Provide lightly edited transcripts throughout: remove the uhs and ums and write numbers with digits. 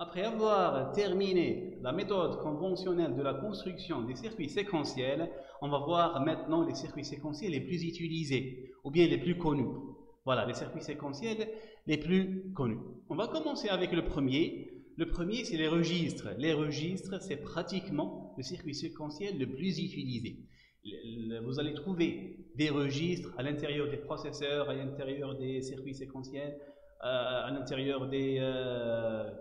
Après avoir terminé la méthode conventionnelle de la construction des circuits séquentiels, on va voir maintenant les circuits séquentiels les plus utilisés, ou bien les plus connus. Voilà, les circuits séquentiels les plus connus. On va commencer avec le premier. Le premier, c'est les registres. Les registres, c'est pratiquement le circuit séquentiel le plus utilisé. Vous allez trouver des registres à l'intérieur des processeurs, à l'intérieur des circuits séquentiels, à l'intérieur des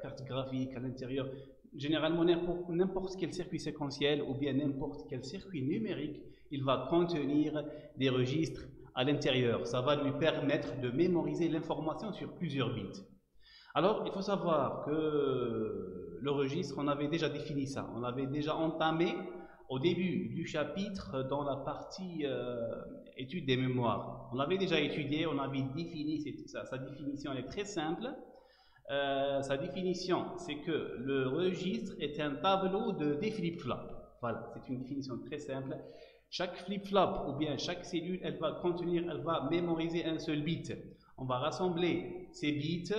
cartes graphiques, à l'intérieur... Généralement, n'importe quel circuit séquentiel ou bien n'importe quel circuit numérique, il va contenir des registres à l'intérieur. Ça va lui permettre de mémoriser l'information sur plusieurs bits. Alors, il faut savoir que le registre, on avait déjà défini ça. On avait déjà entamé au début du chapitre dans la partie étude des mémoires. On l'avait déjà étudié, on avait défini, sa définition elle est très simple. Sa définition, c'est que le registre est un tableau de des flip-flops. Voilà, c'est une définition très simple. Chaque flip-flop, ou bien chaque cellule, elle va contenir, elle va mémoriser un seul bit. On va rassembler ces bits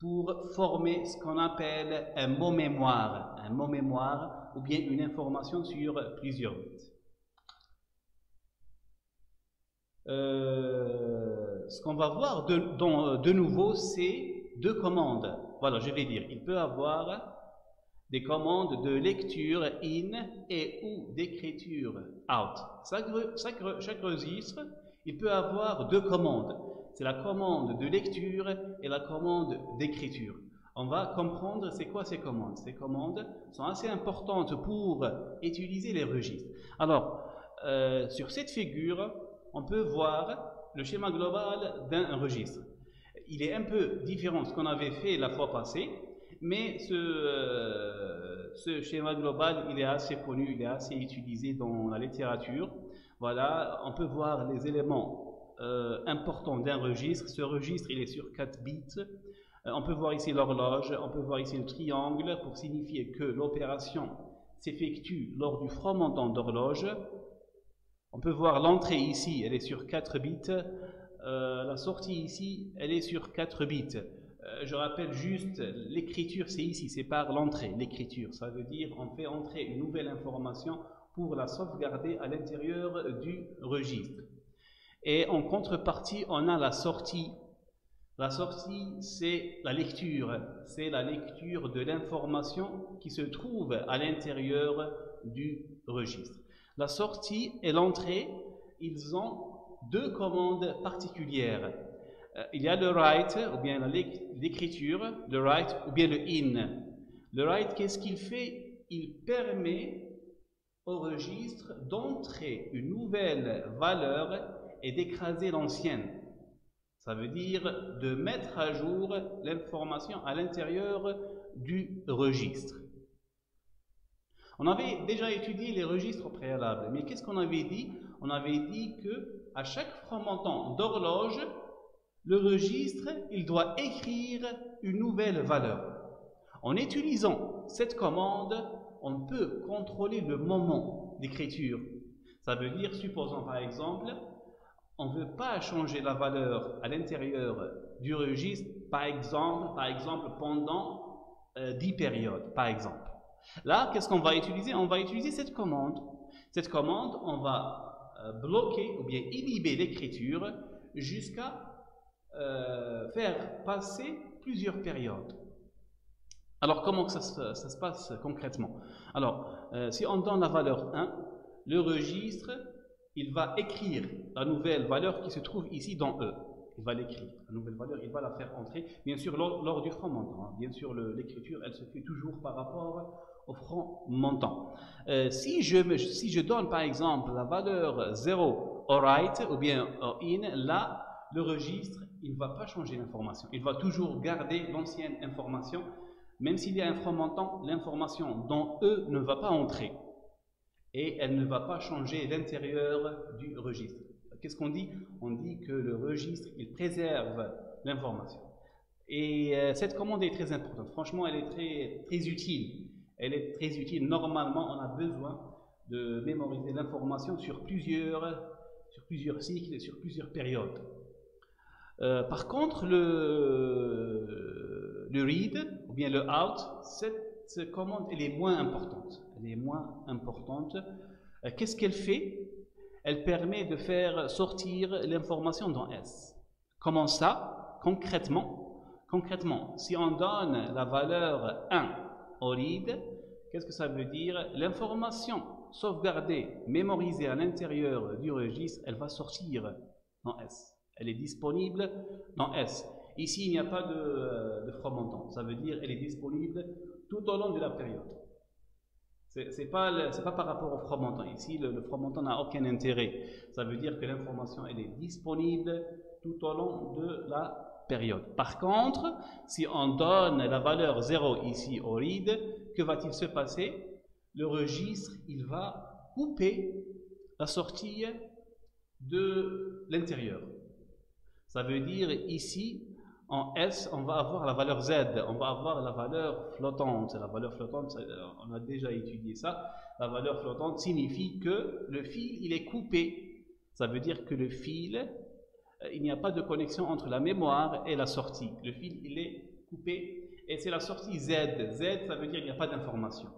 pour former ce qu'on appelle un mot mémoire. Un mot mémoire, ou bien une information sur plusieurs bits. Ce qu'on va voir de nouveau, c'est deux commandes. Voilà, je vais dire, il peut avoir des commandes de lecture in et ou d'écriture out. Chaque registre, il peut avoir deux commandes. C'est la commande de lecture et la commande d'écriture. On va comprendre c'est quoi ces commandes. Ces commandes sont assez importantes pour utiliser les registres. Alors, sur cette figure, on peut voir le schéma global d'un registre. Il est un peu différent de ce qu'on avait fait la fois passée, mais ce schéma global, il est assez connu, il est assez utilisé dans la littérature. Voilà, on peut voir les éléments importants d'un registre. Ce registre, il est sur 4 bits. On peut voir ici l'horloge, on peut voir ici le triangle pour signifier que l'opération s'effectue lors du fragmentant d'horloge. On peut voir l'entrée ici, elle est sur 4 bits. La sortie ici, elle est sur 4 bits. Je rappelle juste, l'écriture, c'est ici, c'est par l'entrée. L'écriture, ça veut dire on fait entrer une nouvelle information pour la sauvegarder à l'intérieur du registre. Et en contrepartie, on a la sortie. La sortie, c'est la lecture. C'est la lecture de l'information qui se trouve à l'intérieur du registre. La sortie et l'entrée, ils ont deux commandes particulières. Il y a le write, ou bien l'écriture, le write, ou bien le in. Le write, qu'est-ce qu'il fait? Il permet au registre d'entrer une nouvelle valeur et d'écraser l'ancienne. Ça veut dire de mettre à jour l'information à l'intérieur du registre. On avait déjà étudié les registres au préalable, mais qu'est-ce qu'on avait dit? On avait dit que à chaque fragmentant d'horloge, le registre, il doit écrire une nouvelle valeur. En utilisant cette commande, on peut contrôler le moment d'écriture. Ça veut dire, supposons par exemple, on ne veut pas changer la valeur à l'intérieur du registre, par exemple pendant 10 périodes, par exemple. Là, qu'est-ce qu'on va utiliser? On va utiliser cette commande. Cette commande, on va bloquer ou bien inhiber l'écriture jusqu'à faire passer plusieurs périodes. Alors, comment ça se passe concrètement? Alors, si on donne la valeur 1, le registre, il va écrire la nouvelle valeur qui se trouve ici dans E. Il va l'écrire, la nouvelle valeur, il va la faire entrer, bien sûr, lors du front montant. Bien sûr, l'écriture, elle se fait toujours par rapport au front montant. Si je donne par exemple la valeur 0 au write ou bien au in, là, le registre, il ne va pas changer l'information. Il va toujours garder l'ancienne information. Même s'il y a un front montant, l'information dans E ne va pas entrer. Et elle ne va pas changer l'intérieur du registre. Qu'est-ce qu'on dit? On dit que le registre, il préserve l'information. Et cette commande est très importante. Franchement, elle est très, très utile. Elle est très utile. Normalement, on a besoin de mémoriser l'information sur plusieurs cycles et sur plusieurs périodes. Par contre, le read, ou bien le out, cette commande elle est moins importante. Qu'est-ce qu'elle fait? Elle permet de faire sortir l'information dans S. Comment ça? Concrètement, si on donne la valeur 1 au read, qu'est-ce que ça veut dire? L'information sauvegardée, mémorisée à l'intérieur du registre, elle va sortir dans S. Elle est disponible dans S. Ici, il n'y a pas de fromentant. Ça veut dire qu'elle est disponible tout au long de la période. Ce n'est pas par rapport au fromentant. Ici, le fromentant n'a aucun intérêt. Ça veut dire que l'information elle est disponible tout au long de la période. Par contre, si on donne la valeur 0 ici au read, que va-t-il se passer? Le registre il va couper la sortie de l'intérieur. Ça veut dire ici, en S, on va avoir la valeur Z, on va avoir la valeur flottante. La valeur flottante, on a déjà étudié ça. La valeur flottante signifie que le fil, il est coupé. Ça veut dire que le fil, il n'y a pas de connexion entre la mémoire et la sortie. Le fil, il est coupé et c'est la sortie Z. Z, ça veut dire qu'il n'y a pas d'information.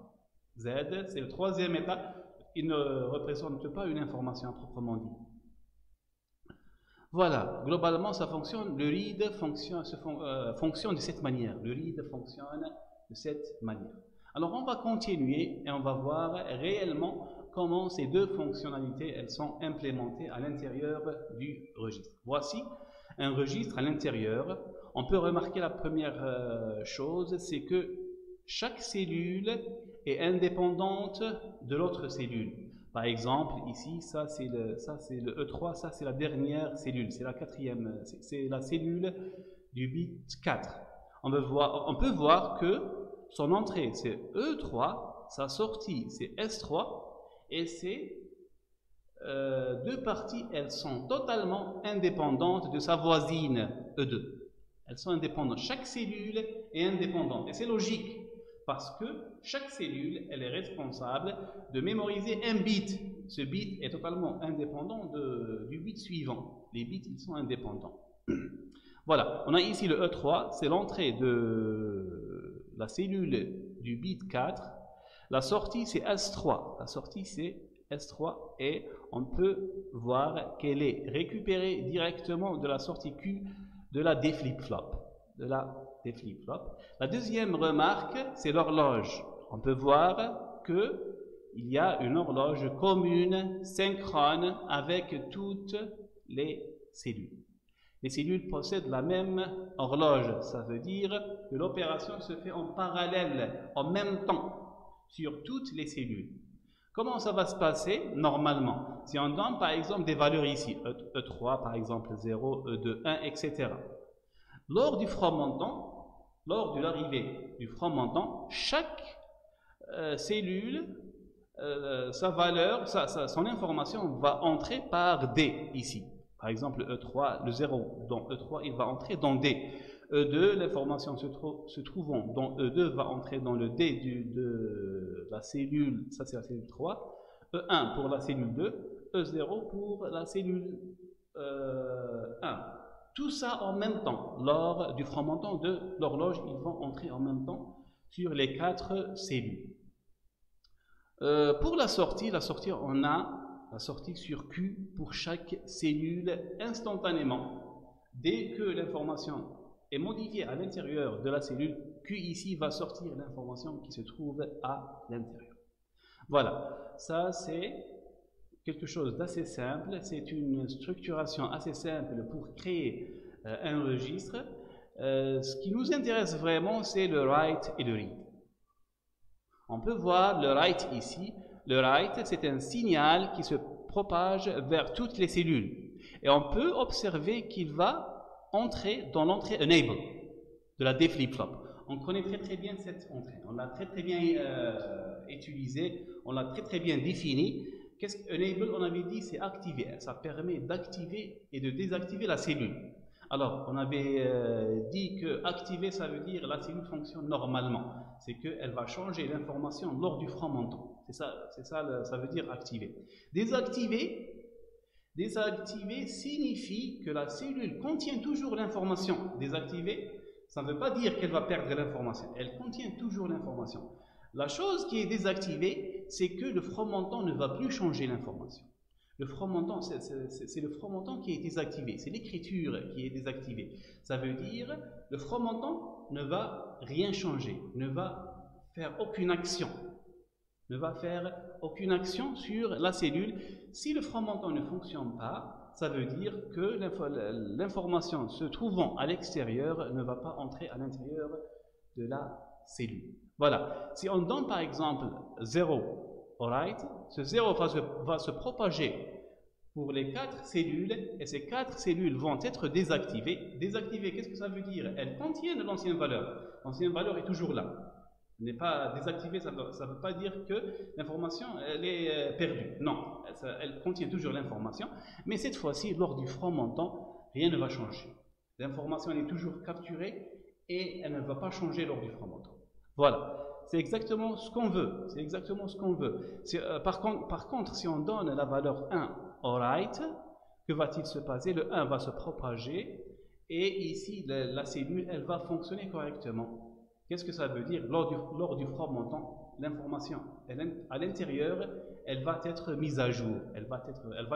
Z, c'est le troisième état. Il ne représente pas une information proprement dite. Voilà, globalement, ça fonctionne. Le read fonctionne de cette manière. Le read fonctionne de cette manière. Alors, on va continuer et on va voir réellement comment ces deux fonctionnalités elles sont implémentées à l'intérieur du registre. Voici un registre à l'intérieur. On peut remarquer la première chose, c'est que chaque cellule est indépendante de l'autre cellule. Par exemple, ici, ça c'est le E3, ça c'est la dernière cellule, c'est la quatrième, c'est la cellule du bit 4. On peut voir que son entrée c'est E3, sa sortie c'est S3, et ces deux parties, elles sont totalement indépendantes de sa voisine E2. Elles sont indépendantes, chaque cellule est indépendante, et c'est logique. Parce que chaque cellule, elle est responsable de mémoriser un bit. Ce bit est totalement indépendant du bit suivant. Les bits, ils sont indépendants. Voilà, on a ici le E3, c'est l'entrée de la cellule du bit 4. La sortie, c'est S3. La sortie, c'est S3 et on peut voir qu'elle est récupérée directement de la sortie Q de la D-flip-flop. La deuxième remarque, c'est l'horloge. On peut voir qu'il y a une horloge commune, synchrone, avec toutes les cellules. Les cellules possèdent la même horloge. Ça veut dire que l'opération se fait en parallèle, en même temps, sur toutes les cellules. Comment ça va se passer normalement? Si on donne par exemple des valeurs ici, E3 par exemple 0, E2, 1, etc. Lors de l'arrivée du fromentant, chaque cellule, son information va entrer par D ici. Par exemple, E3, le 0 dans E3, il va entrer dans D. E2, l'information se trouvant dans E2 va entrer dans le D de la cellule, ça c'est la cellule 3. E1 pour la cellule 2, E0 pour la cellule 1. Tout ça en même temps, lors du fromentant de l'horloge, ils vont entrer en même temps sur les 4 cellules. Pour la sortie, on a la sortie sur Q pour chaque cellule instantanément. Dès que l'information est modifiée à l'intérieur de la cellule, Q ici va sortir l'information qui se trouve à l'intérieur. Voilà, ça c'est quelque chose d'assez simple, c'est une structuration assez simple pour créer un registre. Ce qui nous intéresse vraiment, c'est le write et le read. On peut voir le write ici. Le write, c'est un signal qui se propage vers toutes les cellules. Et on peut observer qu'il va entrer dans l'entrée enable de la D flip-flop. On connaît très bien cette entrée. On l'a très bien utilisée, on l'a très bien définie. Qu'est-ce qu'enable? On avait dit c'est activer. Ça permet d'activer et de désactiver la cellule. Alors, on avait dit que activer, ça veut dire la cellule fonctionne normalement. C'est qu'elle va changer l'information lors du fromentant. Ça veut dire activer. Désactiver signifie que la cellule contient toujours l'information. Désactiver, Ça ne veut pas dire qu'elle va perdre l'information. Elle contient toujours l'information. La chose qui est désactivée, c'est que le fromentant ne va plus changer l'information. Le fromentant, c'est le fromentant qui est désactivé. C'est l'écriture qui est désactivée. Ça veut dire le fromentant ne va rien changer, ne va faire aucune action. Ne va faire aucune action sur la cellule. Si le fromentant ne fonctionne pas, ça veut dire que l'information se trouvant à l'extérieur ne va pas entrer à l'intérieur de la cellule. Voilà. Si on donne par exemple 0, alright, ce 0 va se propager pour les 4 cellules et ces 4 cellules vont être désactivées. Désactivées, qu'est-ce que ça veut dire? Elles contiennent l'ancienne valeur. L'ancienne valeur est toujours là. N'est pas désactivée, ça ne veut pas dire que l'information est perdue. Non, elle contient toujours l'information, mais cette fois-ci, lors du fromentant, rien ne va changer. L'information est toujours capturée et elle ne va pas changer lors du fromentant. Voilà, c'est exactement ce qu'on veut. C'est exactement ce qu'on veut. Par contre, si on donne la valeur 1, alright, que va-t-il se passer? Le 1 va se propager et ici, la cellule, elle va fonctionner correctement. Qu'est-ce que ça veut dire? Lors du fromentant, l'information à l'intérieur, elle va être mise à jour, elle va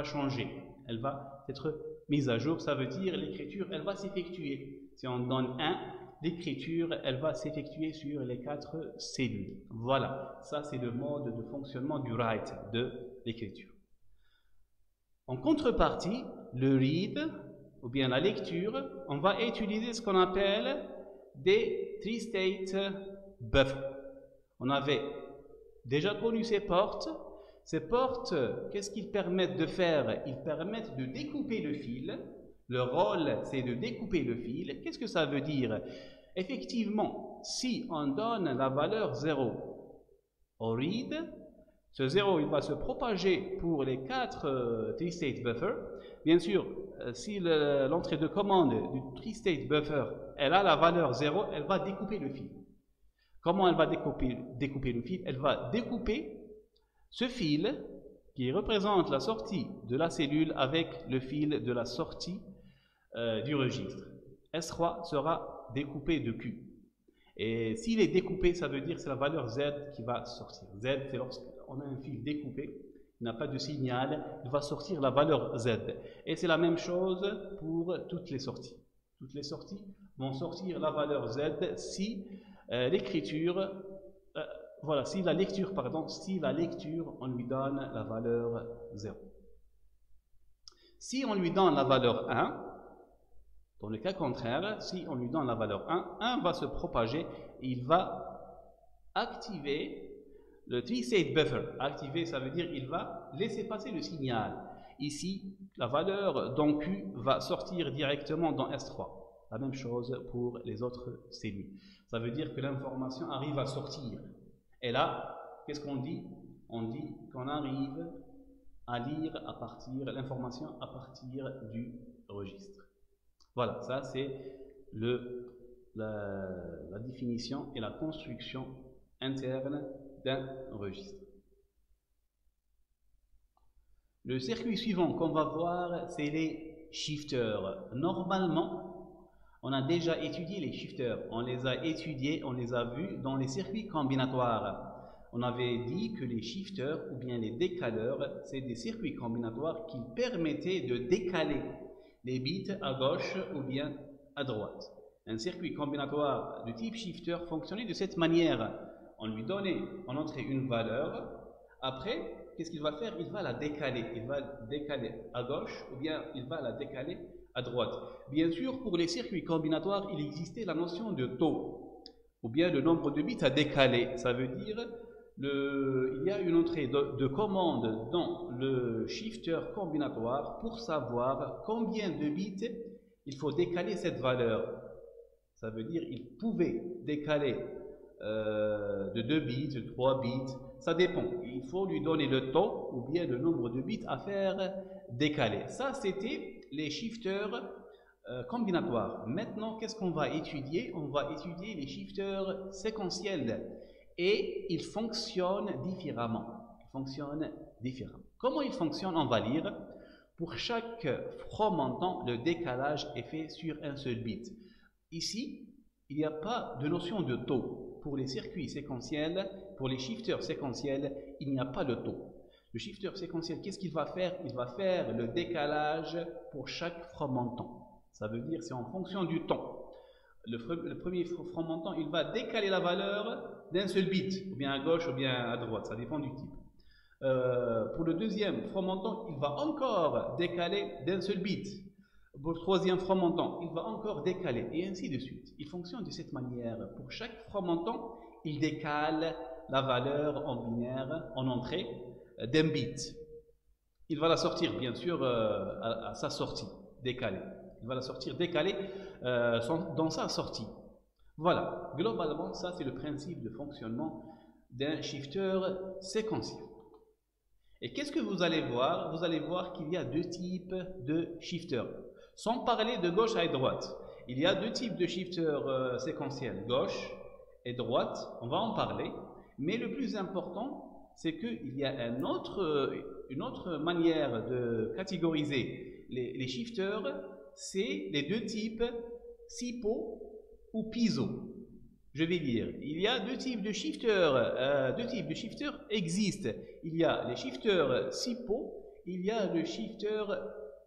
changer, elle va être mise à jour. Ça veut dire l'écriture, elle va s'effectuer. Si on donne 1, l'écriture, elle va s'effectuer sur les 4 cellules. Voilà, ça c'est le mode de fonctionnement du write, de l'écriture. En contrepartie, le read, ou bien la lecture, on va utiliser ce qu'on appelle des three-state buffers. On avait déjà connu ces portes. Ces portes, qu'est-ce qu'ils permettent de faire? Ils permettent de découper le fil. Leur rôle, c'est de découper le fil. Qu'est-ce que ça veut dire? Effectivement, si on donne la valeur 0 au read, ce 0 il va se propager pour les 4 three-state buffers. Bien sûr, si l'entrée de commande du three-state buffer, elle a la valeur 0, elle va découper le fil. Comment elle va découper le fil? Elle va découper ce fil qui représente la sortie de la cellule avec le fil de la sortie du registre. S3 sera découpé de Q. Et s'il est découpé, ça veut dire que c'est la valeur Z qui va sortir. Z, c'est lorsqu'on a un fil découpé. Il n'a pas de signal, il va sortir la valeur Z. Et c'est la même chose pour toutes les sorties. Toutes les sorties vont sortir la valeur Z si la lecture, on lui donne la valeur 0. Si on lui donne la valeur 1, dans le cas contraire, si on lui donne la valeur 1, 1 va se propager et il va activer le three-state buffer. Activer, ça veut dire il va laisser passer le signal. Ici, la valeur dans Q va sortir directement dans S3. La même chose pour les autres cellules. Ça veut dire que l'information arrive à sortir. Et là, qu'est-ce qu'on dit? On dit qu'on arrive à lire l'information à partir du registre. Voilà, ça c'est la définition et la construction interne d'un registre. Le circuit suivant qu'on va voir, c'est les shifters. Normalement, on a déjà étudié les shifters. On les a étudiés, on les a vus dans les circuits combinatoires. On avait dit que les shifters ou bien les décaleurs, c'est des circuits combinatoires qui permettaient de décaler les bits à gauche ou bien à droite. Un circuit combinatoire de type shifter fonctionnait de cette manière. On lui donnait en entrée une valeur. Après, qu'est-ce qu'il va faire? Il va la décaler. Il va décaler à gauche ou bien il va la décaler à droite. Bien sûr, pour les circuits combinatoires, il existait la notion de taux ou bien le nombre de bits à décaler. Ça veut dire il y a une entrée de commande dans le shifter combinatoire pour savoir combien de bits il faut décaler cette valeur. Ça veut dire il pouvait décaler de 2 bits, de 3 bits, ça dépend. Il faut lui donner le taux ou bien le nombre de bits à faire décaler. Ça, c'était les shifters combinatoires. Maintenant, qu'est-ce qu'on va étudier? On va étudier les shifters séquentiels et ils fonctionnent différemment. Ils fonctionnent différemment. Comment ils fonctionnent? On va lire. Pour chaque fromentant, le décalage est fait sur un seul bit. Ici, il n'y a pas de notion de taux. Pour les circuits séquentiels, pour les shifters séquentiels, il n'y a pas de taux. Le shifter séquentiel, qu'est-ce qu'il va faire? Il va faire le décalage pour chaque fromentant. Ça veut dire c'est en fonction du temps. Le premier fromentant, il va décaler la valeur d'un seul bit, ou bien à gauche ou bien à droite, ça dépend du type. Pour le deuxième fromentant, il va encore décaler d'un seul bit. Pour le troisième fromentant, il va encore décaler, et ainsi de suite. Il fonctionne de cette manière. Pour chaque fromentant, il décale la valeur en binaire, en entrée, d'un bit. Il va la sortir, bien sûr, à sa sortie, décalée. Il va la sortir décalée dans sa sortie. Voilà, globalement, ça c'est le principe de fonctionnement d'un shifter séquentiel. Et qu'est-ce que vous allez voir? Vous allez voir qu'il y a deux types de shifters. Sans parler de gauche à droite, il y a deux types de shifters séquentiels, gauche et droite, on va en parler. Mais le plus important, c'est qu'il y a une autre manière de catégoriser les shifters, c'est les deux types SIPO ou PISO. Je vais dire, il y a deux types de shifters existent. Il y a les shifters SIPO, il y a le shifter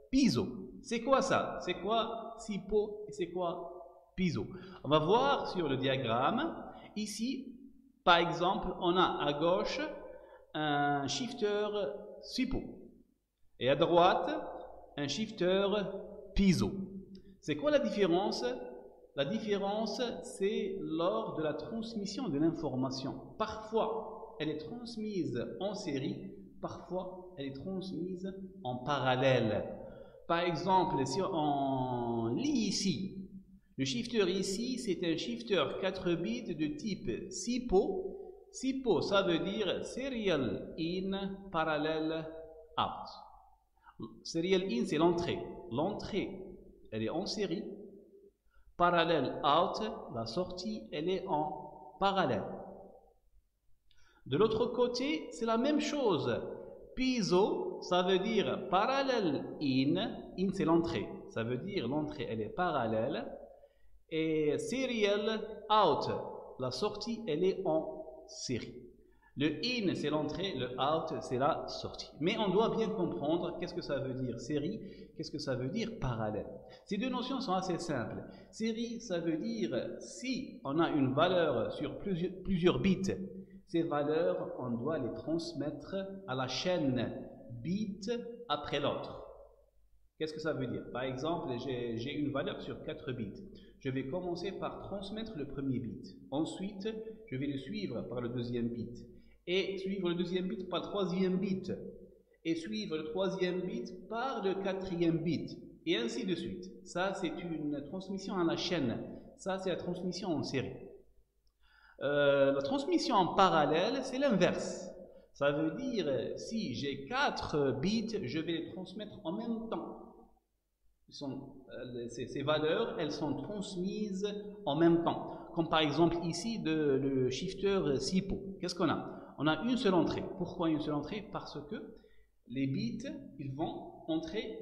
PISO. C'est quoi ça? C'est quoi SIPO et c'est quoi PISO? On va voir sur le diagramme. Ici, par exemple, on a à gauche un shifter SIPO et à droite un shifter PISO. C'est quoi la différence? La différence, c'est lors de la transmission de l'information. Parfois, elle est transmise en série, parfois, elle est transmise en parallèle. Par exemple, si on lit ici, le shifter ici, c'est un shifter 4 bits de type SIPO. SIPO, ça veut dire Serial In Parallel Out. Serial In, c'est l'entrée. L'entrée, elle est en série. Parallèle out, la sortie, elle est en parallèle. De l'autre côté, c'est la même chose. PISO, ça veut dire parallèle in. In, c'est l'entrée. Ça veut dire l'entrée, elle est parallèle. Et serial out, la sortie, elle est en série. Le in, c'est l'entrée. Le out, c'est la sortie. Mais on doit bien comprendre qu'est-ce que ça veut dire série, qu'est-ce que ça veut dire parallèle. Ces deux notions sont assez simples. Série, ça veut dire si on a une valeur sur plusieurs bits, ces valeurs, on doit les transmettre à la chaîne bit après l'autre. Qu'est-ce que ça veut dire? Par exemple, j'ai une valeur sur 4 bits. Je vais commencer par transmettre le premier bit. Ensuite, je vais le suivre par le deuxième bit. Et suivre le deuxième bit par le troisième bit, et suivre le troisième bit par le quatrième bit, et ainsi de suite. Ça, c'est une transmission à la chaîne. Ça, c'est la transmission en série. La transmission en parallèle, c'est l'inverse. Ça veut dire, si j'ai 4 bits, je vais les transmettre en même temps. Ces valeurs, elles sont transmises en même temps. Comme par exemple ici, le shifter SIPO. Qu'est-ce qu'on a? On a une seule entrée. Pourquoi une seule entrée? Parce que les bits, ils vont entrer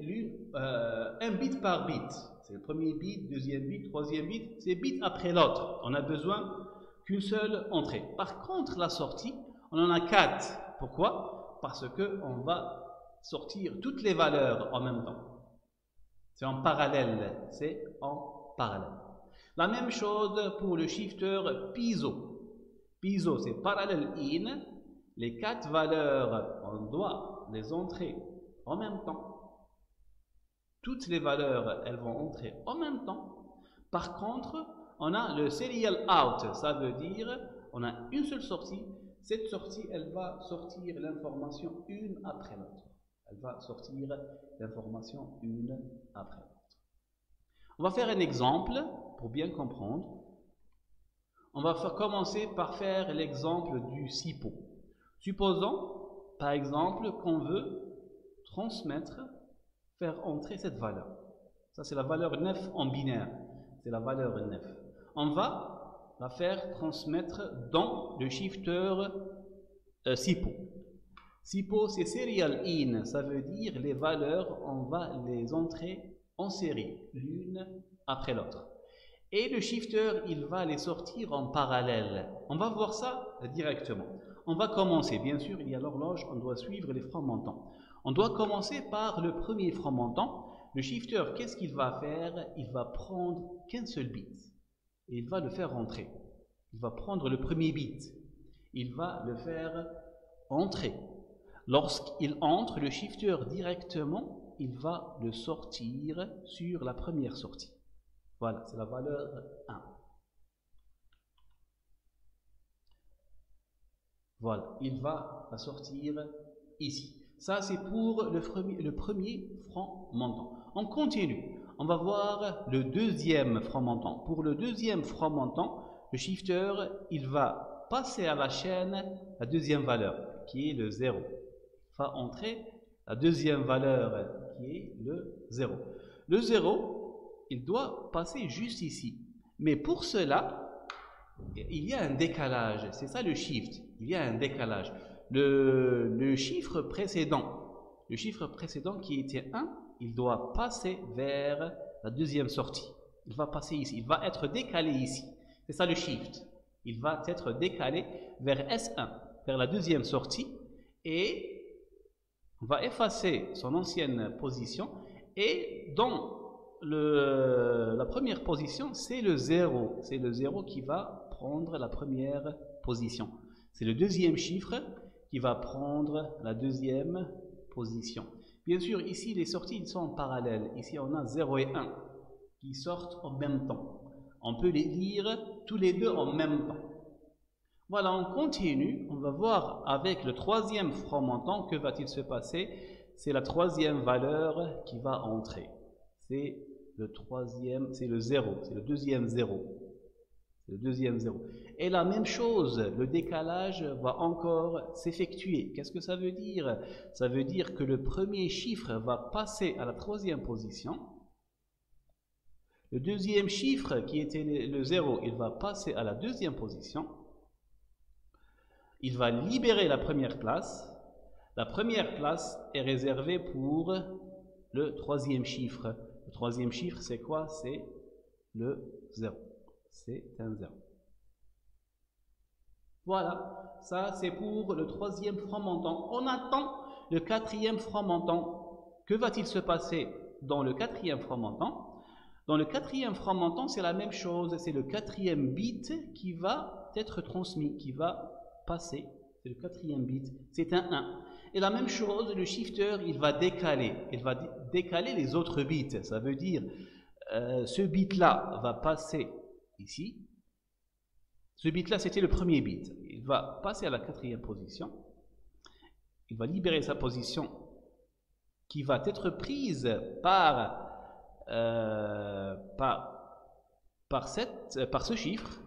un bit par bit. C'est le premier bit, deuxième bit, troisième bit. C'est bit après l'autre. On a besoin qu'une seule entrée. Par contre, la sortie, on en a 4. Pourquoi? Parce qu'on va sortir toutes les valeurs en même temps. C'est en parallèle. C'est en parallèle. La même chose pour le shifter PISO. PISO, c'est parallèle in. Les 4 valeurs, on doit les entrer en même temps. Toutes les valeurs, elles vont entrer en même temps. Par contre, on a le serial out. Ça veut dire on a une seule sortie. Cette sortie, elle va sortir l'information une après l'autre. Elle va sortir l'information une après l'autre. On va faire un exemple pour bien comprendre. On va commencer par faire l'exemple du SIPO. Supposons, par exemple, qu'on veut transmettre, faire entrer cette valeur. Ça, c'est la valeur 9 en binaire. C'est la valeur 9. On va la faire transmettre dans le shifter SIPO. SIPO, c'est Serial In. Ça veut dire les valeurs, on va les entrer en série, l'une après l'autre. Et le shifter, il va les sortir en parallèle. On va voir ça directement. On va commencer, bien sûr, il y a l'horloge, on doit suivre les francs montants. On doit commencer par le premier franc montant. Le shifter, qu'est-ce qu'il va faire? Il va prendre qu'un seul bit et il va le faire rentrer. Il va prendre le premier bit. Il va le faire entrer. Lorsqu'il entre, le shifter directement, il va le sortir sur la première sortie. Voilà, c'est la valeur 1. Voilà, il va la sortir ici. Ça, c'est pour le premier franc montant. On continue. On va voir le deuxième franc montant. Pour le deuxième franc montant, le shifter, il va passer à la chaîne la deuxième valeur, qui est le 0. Il va entrer la deuxième valeur, qui est le 0. Le 0, il doit passer juste ici. Mais pour cela, il y a un décalage. C'est ça le shift. Il y a un décalage. Le chiffre précédent qui était 1, il doit passer vers la deuxième sortie. Il va passer ici, il va être décalé ici. C'est ça le shift. Il va être décalé vers S1, vers la deuxième sortie, et on va effacer son ancienne position. Et dans la première position, c'est le 0. C'est le 0 qui va prendre la première position. C'est le deuxième chiffre qui va prendre la deuxième position. Bien sûr, ici, les sorties ils sont en parallèle. Ici, on a 0 et 1 qui sortent en même temps. On peut les lire tous les deux en même temps. Voilà, on continue. On va voir avec le troisième franc montant, que va-t-il se passer? C'est la troisième valeur qui va entrer. C'est le troisième, c'est le 0, c'est le deuxième 0. Le deuxième 0. Et la même chose, le décalage va encore s'effectuer. Qu'est-ce que ça veut dire? Ça veut dire que le premier chiffre va passer à la troisième position. Le deuxième chiffre, qui était le 0, il va passer à la deuxième position. Il va libérer la première place. La première place est réservée pour le troisième chiffre. Le troisième chiffre, c'est quoi? C'est le 0. C'est un 0. Voilà, ça c'est pour le troisième franc montant. On attend le quatrième franc montant. Que va-t-il se passer dans le quatrième franc montant? Dans le quatrième franc montant, c'est la même chose. C'est le quatrième bit qui va être transmis, qui va passer. C'est le quatrième bit, c'est un 1. Et la même chose, le shifter, il va décaler. Il va décaler les autres bits. Ça veut dire, ce bit-là va passer ici. Ce bit-là, c'était le premier bit. Il va passer à la quatrième position. Il va libérer sa position qui va être prise par ce chiffre.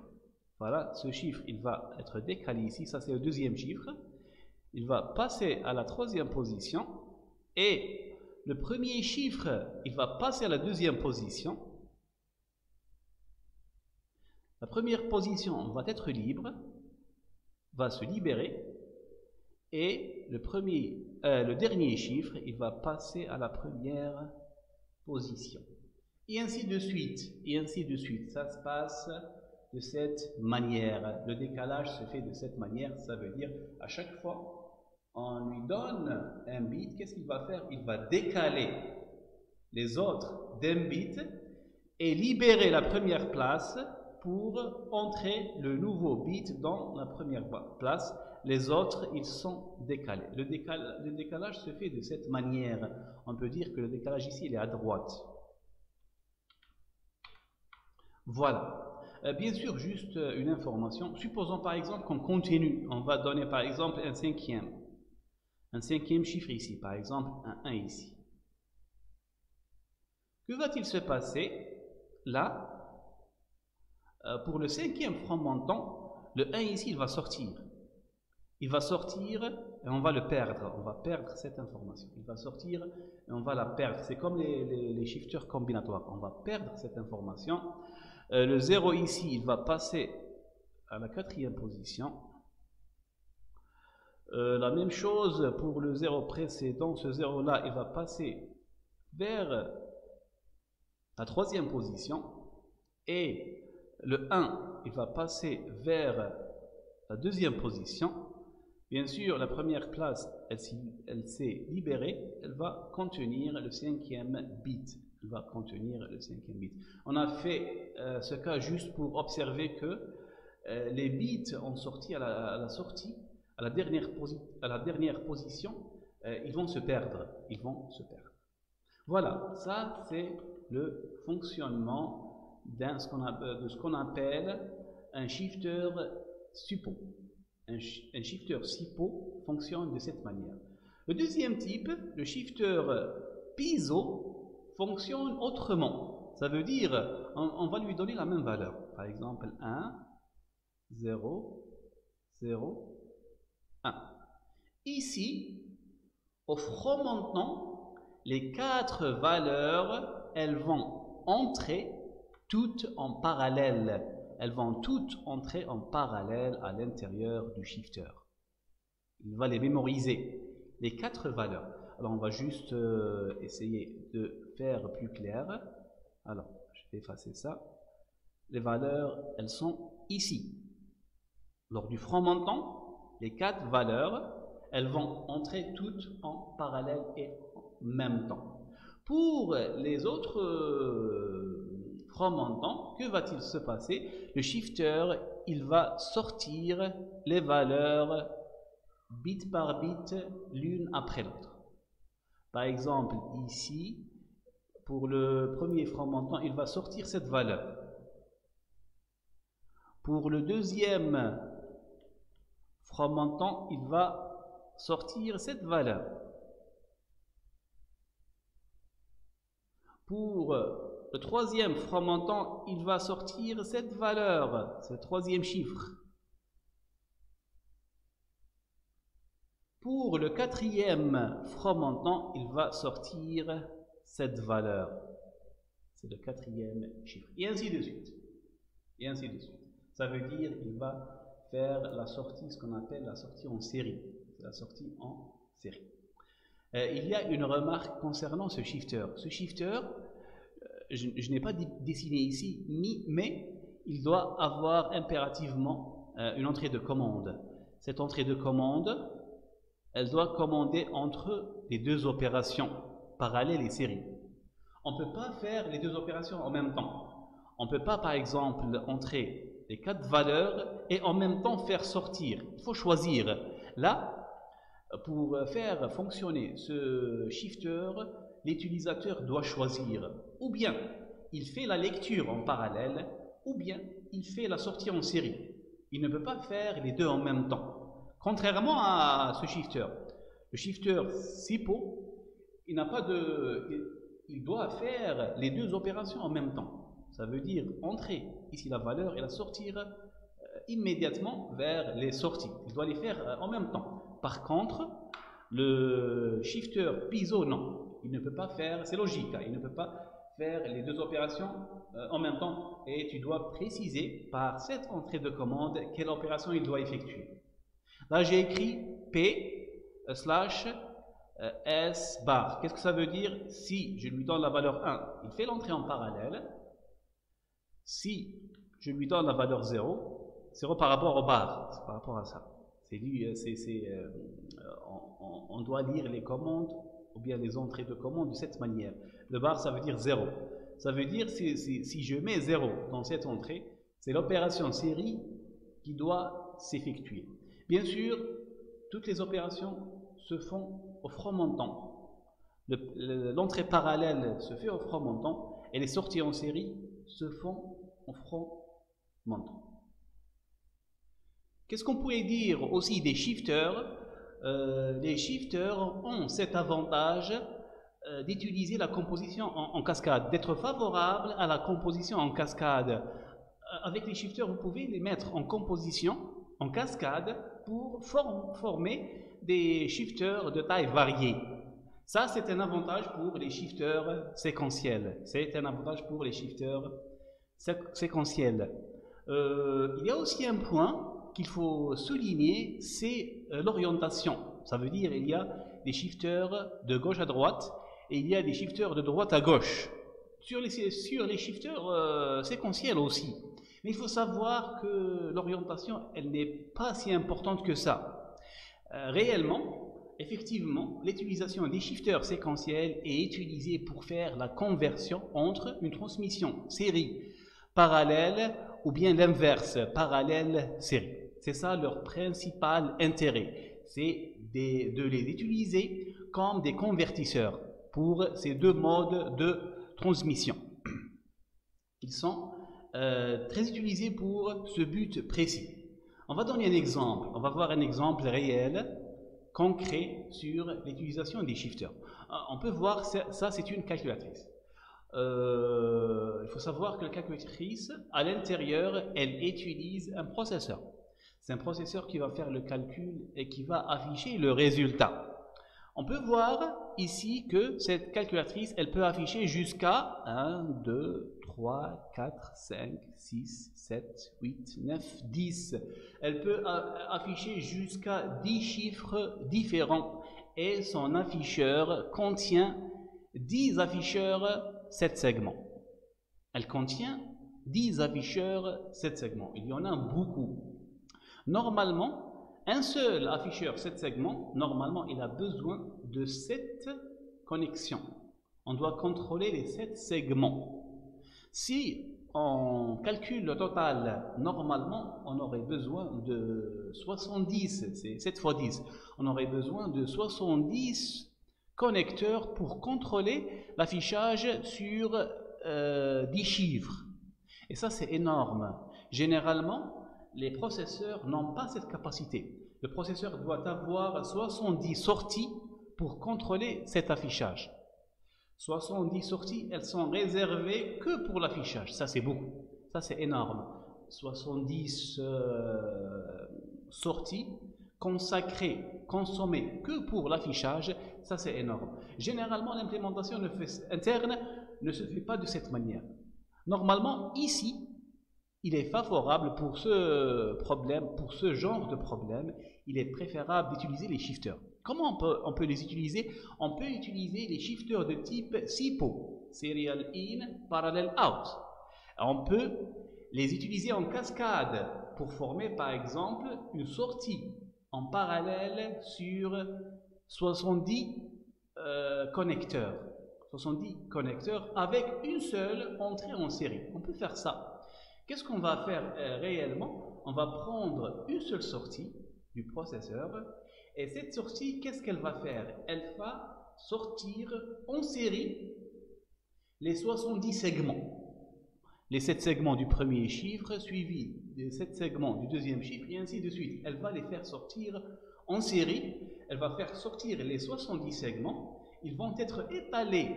Voilà, ce chiffre, il va être décalé ici. Ça, c'est le deuxième chiffre. Il va passer à la troisième position. Et le premier chiffre, il va passer à la deuxième position. La première position va être libre, va se libérer, et le dernier chiffre, il va passer à la première position. Et ainsi de suite, et ainsi de suite. Ça se passe de cette manière. Le décalage se fait de cette manière. Ça veut dire, à chaque fois, on lui donne un bit. Qu'est-ce qu'il va faire? Il va décaler les autres d'un bit et libérer la première place pour entrer le nouveau bit dans la première place. Les autres, ils sont décalés. Le décalage se fait de cette manière. On peut dire que le décalage ici, il est à droite. Voilà. Bien sûr, juste une information. Supposons par exemple qu'on continue. On va donner par exemple un cinquième. Un cinquième chiffre ici. Par exemple, un 1 ici. Que va-t-il se passer là? Pour le cinquième franc montant, le 1 ici, il va sortir. Il va sortir et on va le perdre. On va perdre cette information. Il va sortir et on va la perdre. C'est comme les shifters combinatoires. On va perdre cette information. Le 0 ici, il va passer à la quatrième position. La même chose pour le 0 précédent. Ce 0-là, il va passer vers la troisième position. et le 1, il va passer vers la deuxième position. Bien sûr, la première place, elle s'est libérée, elle va contenir le cinquième bit. Elle va contenir le cinquième bit. On a fait ce cas juste pour observer que les bits ont sorti à la dernière position, ils vont se perdre. Voilà, ça c'est le fonctionnement de ce qu'on appelle un shifter SIPO. Un shifter SIPO fonctionne de cette manière. Le deuxième type, le shifter PISO, fonctionne autrement. Ça veut dire, on va lui donner la même valeur. Par exemple, 1, 0, 0, 1. Ici, offrons maintenant les 4 valeurs, elles vont entrer toutes en parallèle. Elles vont toutes entrer en parallèle à l'intérieur du shifter. Il va les mémoriser, les 4 valeurs. Alors, on va juste essayer de faire plus clair. Alors, je vais effacer ça. Les valeurs, elles sont ici. Lors du fromentant, les 4 valeurs, elles vont entrer toutes en parallèle et en même temps. Pour les autres fromentants, que va-t-il se passer? Le shifter, il va sortir les valeurs bit par bit, l'une après l'autre. Par exemple, ici, pour le premier fromentant, il va sortir cette valeur. Pour le deuxième fromentant, il va sortir cette valeur. Pour le troisième fromentant, il va sortir cette valeur, ce troisième chiffre. Pour le quatrième fromentant, il va sortir cette valeur. C'est le quatrième chiffre. Et ainsi de suite. Et ainsi de suite. Ça veut dire qu'il va faire la sortie, ce qu'on appelle la sortie en série. La sortie en série. Il y a une remarque concernant ce shifter. Ce shifter, je n'ai pas dessiné ici, mais il doit avoir impérativement une entrée de commande. Cette entrée de commande, elle doit commander entre les deux opérations, parallèles et séries. On ne peut pas faire les deux opérations en même temps. On ne peut pas, par exemple, entrer les 4 valeurs et en même temps faire sortir. Il faut choisir. Là, pour faire fonctionner ce shifter, l'utilisateur doit choisir. Ou bien il fait la lecture en parallèle, ou bien il fait la sortie en série. Il ne peut pas faire les deux en même temps. Contrairement à ce shifter, le shifter SIPO, il n'a pas de... Il doit faire les deux opérations en même temps. Ça veut dire entrer ici la valeur et la sortir immédiatement vers les sorties. Il doit les faire en même temps. Par contre, le shifter PISO, non. Il ne peut pas faire, c'est logique, hein, il ne peut pas faire les deux opérations en même temps. Et tu dois préciser par cette entrée de commande quelle opération il doit effectuer. Là, j'ai écrit P/S bar. Qu'est-ce que ça veut dire? Si je lui donne la valeur 1, il fait l'entrée en parallèle. Si je lui donne la valeur 0 par rapport au bar, c'est par rapport à ça. On doit lire les commandes ou bien les entrées de commandes de cette manière. Le bar, ça veut dire 0. Ça veut dire si je mets 0 dans cette entrée, c'est l'opération série qui doit s'effectuer. Bien sûr, toutes les opérations se font au fromentant. L'entrée parallèle se fait au fromentant et les sorties en série se font en fromentant. Qu'est-ce qu'on pourrait dire aussi des shifters? Les shifters ont cet avantage d'utiliser la composition en cascade, d'être favorable à la composition en cascade. Avec les shifters, vous pouvez les mettre en composition, en cascade, pour former des shifters de taille variée. Ça, c'est un avantage pour les shifters séquentiels. C'est un avantage pour les shifters séquentiels. Il y a aussi un point qu'il faut souligner, c'est l'orientation. Ça veut dire qu'il y a des shifters de gauche à droite et il y a des shifters de droite à gauche. sur les shifters séquentiels aussi. Mais il faut savoir que l'orientation, elle n'est pas si importante que ça. Réellement, effectivement, l'utilisation des shifters séquentiels est utilisée pour faire la conversion entre une transmission série parallèle ou bien l'inverse, parallèle série. C'est ça leur principal intérêt, c'est de les utiliser comme des convertisseurs pour ces deux modes de transmission. Ils sont très utilisés pour ce but précis. On va donner un exemple, on va voir un exemple réel, concret sur l'utilisation des shifters. On peut voir, ça c'est une calculatrice. Il faut savoir que la calculatrice, à l'intérieur, elle utilise un processeur. C'est un processeur qui va faire le calcul et qui va afficher le résultat. On peut voir ici que cette calculatrice, elle peut afficher jusqu'à 1, 2, 3, 4, 5, 6, 7, 8, 9, 10. Elle peut afficher jusqu'à 10 chiffres différents et son afficheur contient 10 afficheurs 7 segments. Elle contient 10 afficheurs 7 segments. Il y en a beaucoup. Normalement, un seul afficheur 7 segments, normalement, il a besoin de 7 connexions. On doit contrôler les 7 segments. Si on calcule le total, normalement, on aurait besoin de 70, c'est 7 fois 10. On aurait besoin de 70 connecteurs pour contrôler l'affichage sur 10 chiffres. Et ça, c'est énorme. Généralement, les processeurs n'ont pas cette capacité. Le processeur doit avoir 70 sorties pour contrôler cet affichage. 70 sorties, elles sont réservées que pour l'affichage. Ça, c'est beaucoup. Ça, c'est énorme. 70 sorties consacrées, consommées que pour l'affichage. Ça, c'est énorme. Généralement, l'implémentation interne ne se fait pas de cette manière. Normalement, ici, il est favorable pour ce problème, pour ce genre de problème, il est préférable d'utiliser les shifters. Comment on peut les utiliser? On peut utiliser les shifters de type SIPO, Serial In, Parallel Out. On peut les utiliser en cascade pour former par exemple une sortie en parallèle sur 70 connecteurs. 70 connecteurs avec une seule entrée en série. On peut faire ça. Qu'est-ce qu'on va faire réellement? On va prendre une seule sortie du processeur et cette sortie, qu'est-ce qu'elle va faire? Elle va sortir en série les 70 segments. Les 7 segments du premier chiffre suivis des 7 segments du deuxième chiffre et ainsi de suite. Elle va les faire sortir en série. Elle va faire sortir les 70 segments. Ils vont être étalés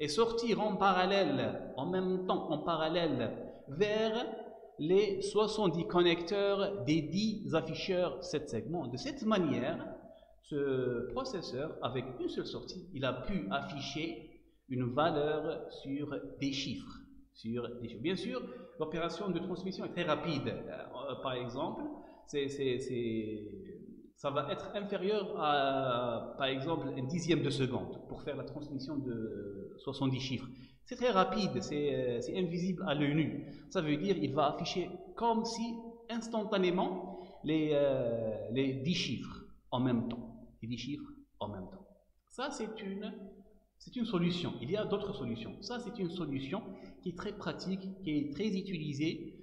et sortir en parallèle, en même temps, en parallèle, vers les 70 connecteurs des 10 afficheurs 7 segments. De cette manière, ce processeur, avec une seule sortie, il a pu afficher une valeur sur des chiffres. Bien sûr, l'opération de transmission est très rapide. Par exemple, ça va être inférieur à, par exemple, 1/10 de seconde pour faire la transmission de 70 chiffres. C'est très rapide, c'est invisible à l'œil nu. Ça veut dire qu'il va afficher comme si instantanément les 10 chiffres en même temps. Les 10 chiffres en même temps. Ça, c'est une solution. Il y a d'autres solutions. Ça, c'est une solution qui est très pratique, qui est très utilisée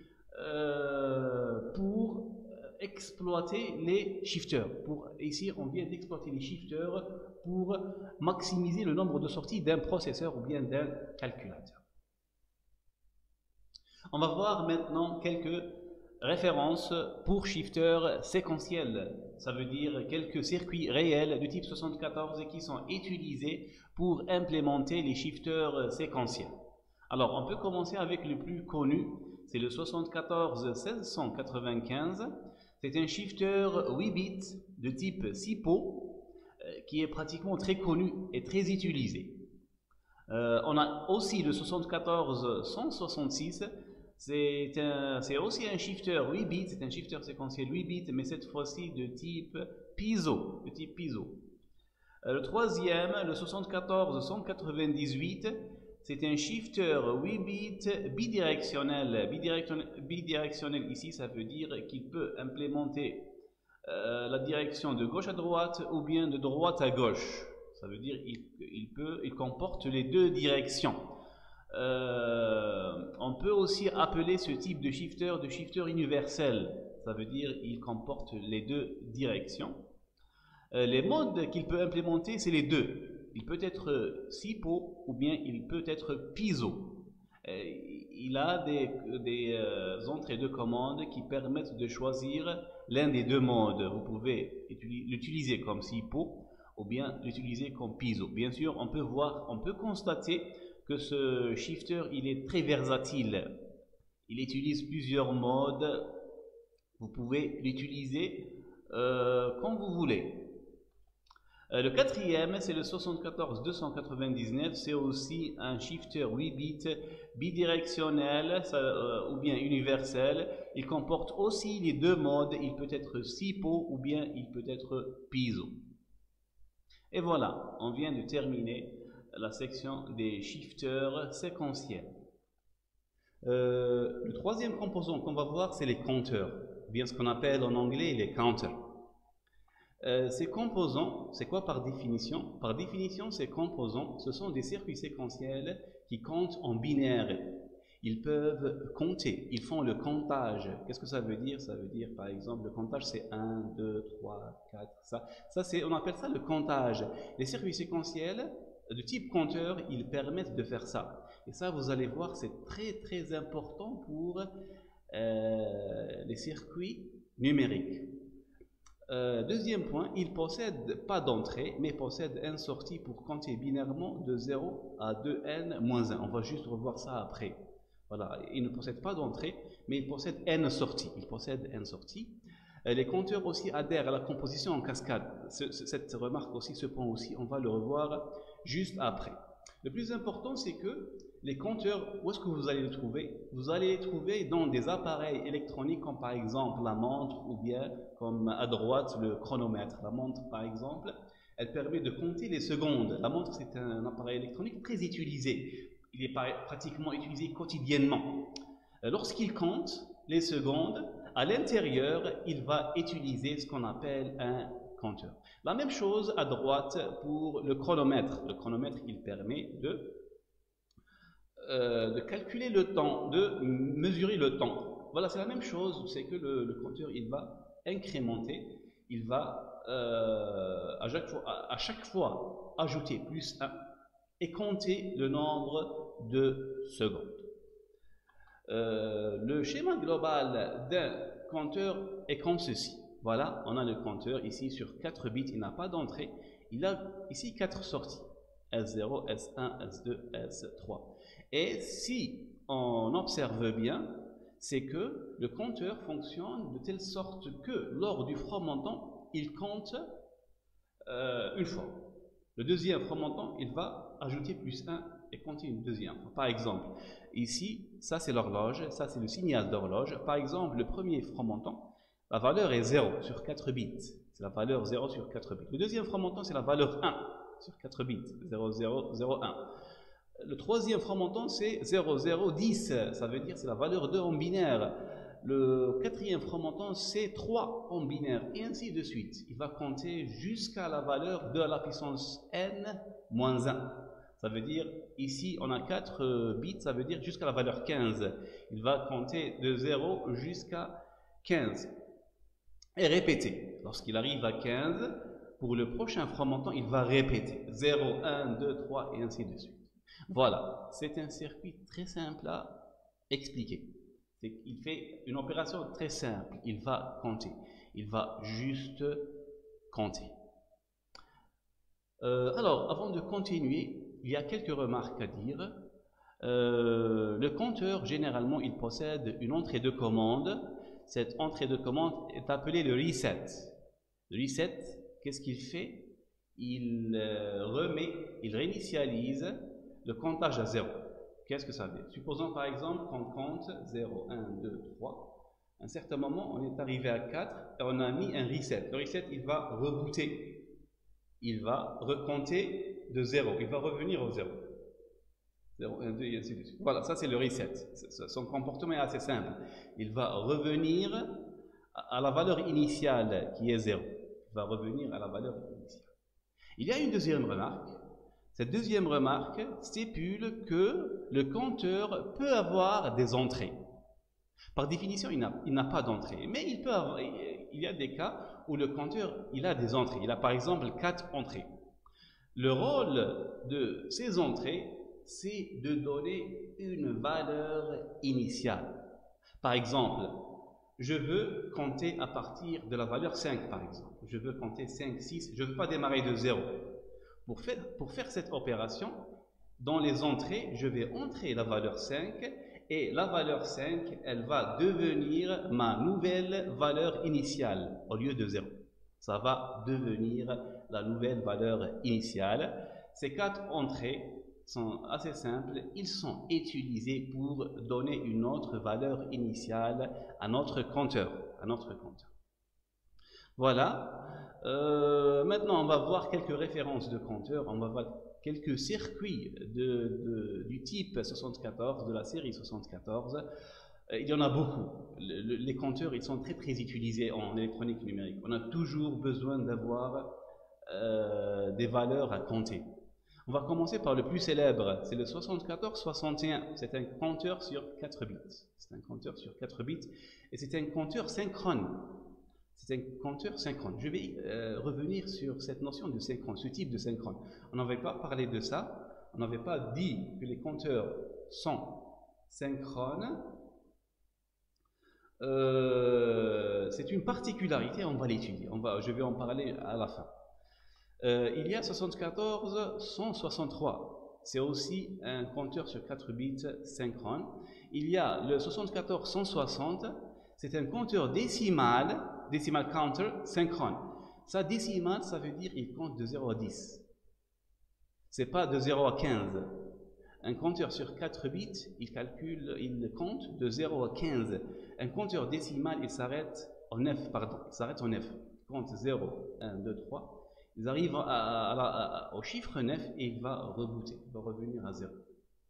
pour exploiter les shifters. Ici, on vient d'exploiter les shifters pour maximiser le nombre de sorties d'un processeur ou bien d'un calculateur. On va voir maintenant quelques références pour shifters séquentiels. Ça veut dire quelques circuits réels de type 74 qui sont utilisés pour implémenter les shifters séquentiels. Alors, on peut commencer avec le plus connu, c'est le 74 1695. C'est un shifter 8 bits de type SIPO qui est pratiquement très connu et très utilisé. On a aussi le 74 166, c'est aussi un shifter 8 bits, c'est un shifter séquentiel 8 bits, mais cette fois-ci de type piezo. Le troisième, le 74 198, C'est un shifter 8 bits bidirectionnel. Bidirectionnel ici, ça veut dire qu'il peut implémenter la direction de gauche à droite ou bien de droite à gauche. Ça veut dire il comporte les deux directions. On peut aussi appeler ce type de shifter universel. Ça veut dire il comporte les deux directions. Les modes qu'il peut implémenter, c'est les deux. Il peut être SIPO ou bien il peut être PISO. Il a des entrées de commandes qui permettent de choisir l'un des deux modes. Vous pouvez l'utiliser comme SIPO ou bien l'utiliser comme PISO. Bien sûr, on peut constater que ce shifter, il est très versatile. Il utilise plusieurs modes. Vous pouvez l'utiliser quand vous voulez. Le quatrième, c'est le 74299, c'est aussi un shifter 8 bits bidirectionnel ou bien universel. Il comporte aussi les deux modes, il peut être SIPO ou bien il peut être PISO. Et voilà, on vient de terminer la section des shifters séquentiels. Le troisième composant qu'on va voir, c'est les compteurs, ou bien ce qu'on appelle en anglais les counters. Ces composants, c'est quoi par définition? Par définition, ces composants, ce sont des circuits séquentiels qui comptent en binaire. Ils peuvent compter, ils font le comptage. Qu'est-ce que ça veut dire? Ça veut dire, par exemple, le comptage c'est 1, 2, 3, 4, on appelle ça le comptage. Les circuits séquentiels de type compteur, ils permettent de faire ça. Et ça, vous allez voir, c'est très très important pour les circuits numériques. Deuxième point, il possède pas d'entrée, mais possède une sortie pour compter binairement de 0 à 2n-1. On va juste revoir ça après. Voilà, il ne possède pas d'entrée, mais il possède n sorties. Il possède n sorties. Les compteurs aussi adhèrent à la composition en cascade. Cette remarque aussi, ce point aussi, on va le revoir juste après. Le plus important, c'est que les compteurs, où est-ce que vous allez les trouver? Vous allez les trouver dans des appareils électroniques comme par exemple la montre ou bien comme à droite le chronomètre. La montre par exemple, elle permet de compter les secondes. La montre c'est un appareil électronique très utilisé. Il est pratiquement utilisé quotidiennement. Lorsqu'il compte les secondes, à l'intérieur, il va utiliser ce qu'on appelle un compteur. La même chose à droite pour le chronomètre. Le chronomètre, il permet de calculer le temps, de mesurer le temps. Voilà, c'est la même chose, c'est que le compteur, il va incrémenter, il va à chaque fois ajouter plus 1 et compter le nombre de secondes. Le schéma global d'un compteur est comme ceci. Voilà, on a le compteur ici sur 4 bits, il n'a pas d'entrée, il a ici 4 sorties. S0, S1, S2, S3. Et si on observe bien, c'est que le compteur fonctionne de telle sorte que lors du fromentant, il compte une fois. Le deuxième fromentant, il va ajouter plus 1 et compter une deuxième. Par exemple, ici, ça c'est l'horloge, ça c'est le signal d'horloge. Par exemple, le premier fromentant, la valeur est 0 sur 4 bits. C'est la valeur 0 sur 4 bits. Le deuxième fromentant, c'est la valeur 1. Sur 4 bits, 0, 0, 0, 1. Le troisième fromentant, c'est 0, 0, 10. Ça veut dire que c'est la valeur 2 en binaire. Le quatrième fromentant, c'est 3 en binaire. Et ainsi de suite. Il va compter jusqu'à la valeur 2 à la puissance n-1. Ça veut dire, ici, on a 4 bits. Ça veut dire jusqu'à la valeur 15. Il va compter de 0 jusqu'à 15. Et répéter. Lorsqu'il arrive à 15... Pour le prochain fromentant, il va répéter 0, 1, 2, 3 et ainsi de suite. Voilà, c'est un circuit très simple à expliquer. Il fait une opération très simple. Il va compter. Il va juste compter. Alors, avant de continuer, il y a quelques remarques à dire. Le compteur, généralement, il possède une entrée de commande. Cette entrée de commande est appelée le reset. Le reset, qu'est-ce qu'il fait? Il remet, il réinitialise le comptage à 0. Qu'est-ce que ça veut dire? Supposons par exemple qu'on compte 0, 1, 2, 3. À un certain moment, on est arrivé à 4 et on a mis un reset. Le reset, il va rebooter. Il va recompter de 0. Il va revenir au 0. 0,1, 2, et ainsi de suite. Voilà, ça c'est le reset. Son comportement est assez simple. Il va revenir à la valeur initiale qui est 0. Il va revenir à la valeur initiale. Il y a une deuxième remarque. Cette deuxième remarque stipule que le compteur peut avoir des entrées. Par définition, il n'a pas d'entrée, mais il peut avoir, il y a des cas où le compteur il a des entrées. Il a par exemple 4 entrées. Le rôle de ces entrées, c'est de donner une valeur initiale. Par exemple, je veux compter à partir de la valeur 5, par exemple. Je veux compter 5, 6, je ne veux pas démarrer de 0. Pour faire cette opération, dans les entrées, je vais entrer la valeur 5 et la valeur 5, elle va devenir ma nouvelle valeur initiale au lieu de 0. Ça va devenir la nouvelle valeur initiale. Ces 4 entrées sont assez simples. Ils sont utilisés pour donner une autre valeur initiale à notre compteur. Voilà. Maintenant, on va voir quelques références de compteurs. On va voir quelques circuits du type 74, de la série 74. Il y en a beaucoup. Les compteurs, ils sont très très utilisés en électronique numérique. On a toujours besoin d'avoir des valeurs à compter. On va commencer par le plus célèbre, c'est le 7461. C'est un compteur sur 4 bits. C'est un compteur sur 4 bits et c'est un compteur synchrone. C'est un compteur synchrone. Je vais revenir sur cette notion de synchrone, ce type de synchrone. On n'avait pas parlé de ça. On n'avait pas dit que les compteurs sont synchrones. C'est une particularité, on va l'étudier. Je vais en parler à la fin. Il y a 74, 163. C'est aussi un compteur sur 4 bits synchrone. Il y a le 74, 160. C'est un compteur décimal. Décimal counter synchrone. Ça, décimal, ça veut dire qu'il compte de 0 à 10. C'est pas de 0 à 15. Un compteur sur 4 bits, il compte de 0 à 15. Un compteur décimal, il s'arrête au 9, pardon. Il s'arrête au 9. Il compte 0, 1, 2, 3. Il arrive au chiffre 9 et il va rebooter. Il va revenir à 0.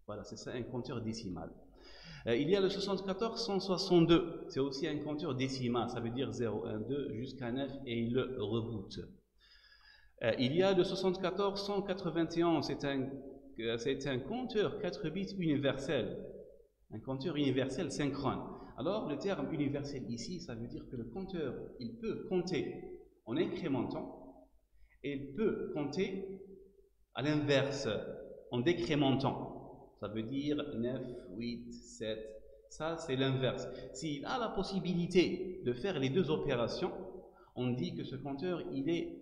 Voilà, c'est ça un compteur décimal. Il y a le 74-162, c'est aussi un compteur décimal, ça veut dire 0, 1, 2 jusqu'à 9 et il le reboot. Il y a le 74-191, c'est un compteur 4 bits universel, un compteur universel synchrone. Alors le terme universel ici, ça veut dire que le compteur, il peut compter en incrémentant et il peut compter à l'inverse, en décrémentant. Ça veut dire 9, 8, 7. Ça, c'est l'inverse. S'il a la possibilité de faire les deux opérations, on dit que ce compteur, il est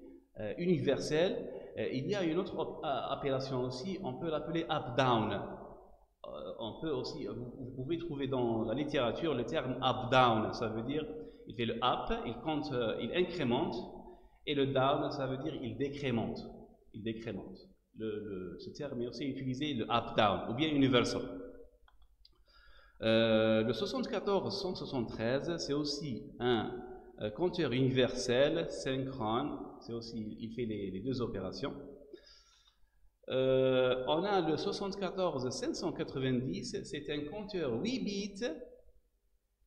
universel. Il y a une autre appellation aussi, on peut l'appeler up-down. Vous pouvez trouver dans la littérature le terme up-down. Ça veut dire, il fait le up, il incrémente, et le down, ça veut dire il décrémente. Il décrémente. Ce terme est aussi utilisé, le up-down, ou bien universal. Le 74-173, c'est aussi un compteur universel, synchrone, il fait les deux opérations. On a le 74-590, c'est un compteur 8 bits,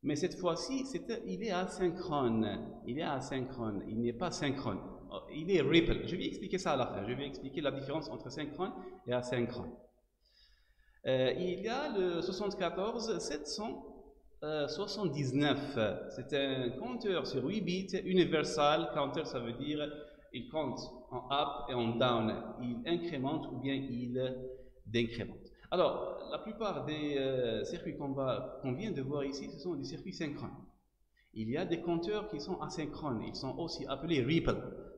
mais cette fois-ci, il est asynchrone. Il n'est pas synchrone. Il est ripple. Je vais expliquer ça à la fin. Je vais expliquer la différence entre synchrone et asynchrone. Il y a le 74-779. C'est un compteur sur 8 bits, universal. Counter, ça veut dire il compte en up et en down. Il incrémente ou bien il décrémente. Alors, la plupart des circuits qu'on vient de voir ici, ce sont des circuits synchrones. Il y a des compteurs qui sont asynchrones. Ils sont aussi appelés ripple,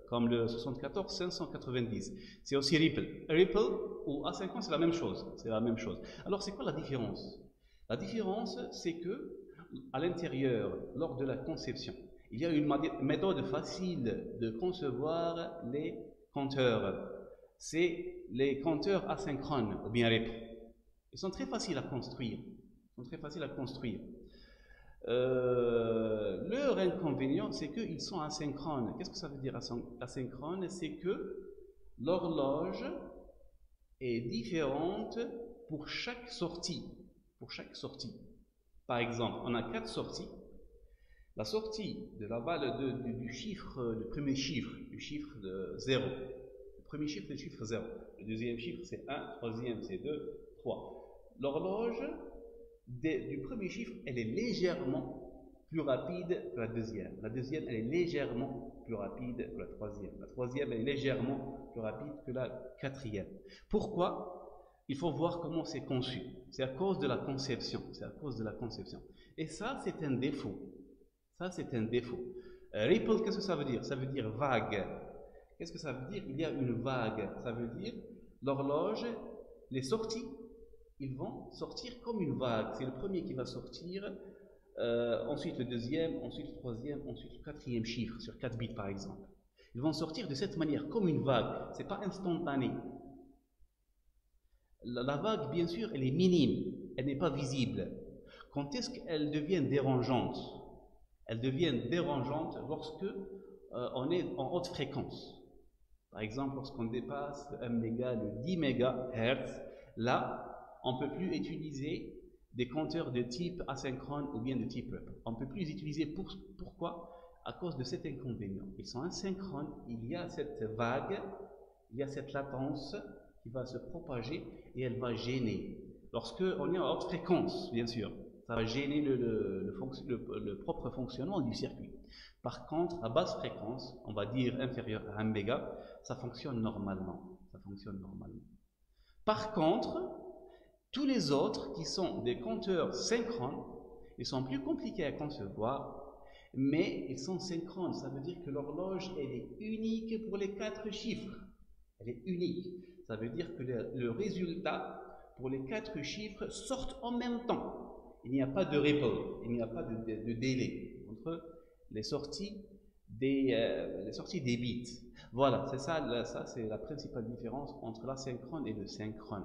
comme le 74-590. C'est aussi ripple. Ripple ou asynchrone, c'est la même chose. Alors, c'est quoi la différence? La différence, c'est que à l'intérieur, lors de la conception, il y a une méthode facile de concevoir les compteurs. C'est les compteurs asynchrones ou bien ripple. Ils sont très faciles à construire. Leur inconvénient, c'est qu'ils sont asynchrones. Qu'est-ce que ça veut dire asynchrone? C'est que l'horloge est différente pour chaque sortie. Par exemple, on a 4 sorties. La sortie de la valeur du premier chiffre de 0. Le premier chiffre, c'est le chiffre 0. Le deuxième chiffre, c'est 1. Le troisième, c'est 2, 3. L'horloge du premier chiffre, elle est légèrement plus rapide que la deuxième. La deuxième, elle est légèrement plus rapide que la troisième. La troisième, elle est légèrement plus rapide que la quatrième. Pourquoi? Il faut voir comment c'est conçu. C'est à cause de la conception. Et ça, c'est un défaut. Ripple, qu'est-ce que ça veut dire? Ça veut dire vague. Qu'est-ce que ça veut dire? Il y a une vague. Ça veut dire l'horloge, les sorties, ils vont sortir comme une vague. C'est le premier qui va sortir, ensuite le deuxième, ensuite le troisième, ensuite le quatrième chiffre, sur 4 bits par exemple. Ils vont sortir de cette manière, comme une vague. Ce n'est pas instantané. La vague, bien sûr, elle est minime, elle n'est pas visible. Quand est-ce qu'elle devient dérangeante? Elle devient dérangeante lorsque on est en haute fréquence. Par exemple, lorsqu'on dépasse 1 méga, le 10 mégahertz, là, on ne peut plus utiliser des compteurs de type asynchrone ou bien de type ripple. On ne peut plus les utiliser. Pourquoi? À cause de cet inconvénient. Ils sont asynchrones, il y a cette vague, il y a cette latence qui va se propager et elle va gêner. Lorsque on est en haute fréquence, bien sûr, ça va gêner le propre fonctionnement du circuit. Par contre, à basse fréquence, on va dire inférieure à 1 méga, ça fonctionne normalement. Par contre, tous les autres qui sont des compteurs synchrones, ils sont plus compliqués à concevoir, mais ils sont synchrones. Ça veut dire que l'horloge, elle est unique pour les 4 chiffres. Elle est unique. Ça veut dire que le résultat pour les 4 chiffres sortent en même temps. Il n'y a pas de ripple, il n'y a pas de délai entre les sorties des bits. Voilà, c'est ça, c'est la principale différence entre l'asynchrone et le synchrone.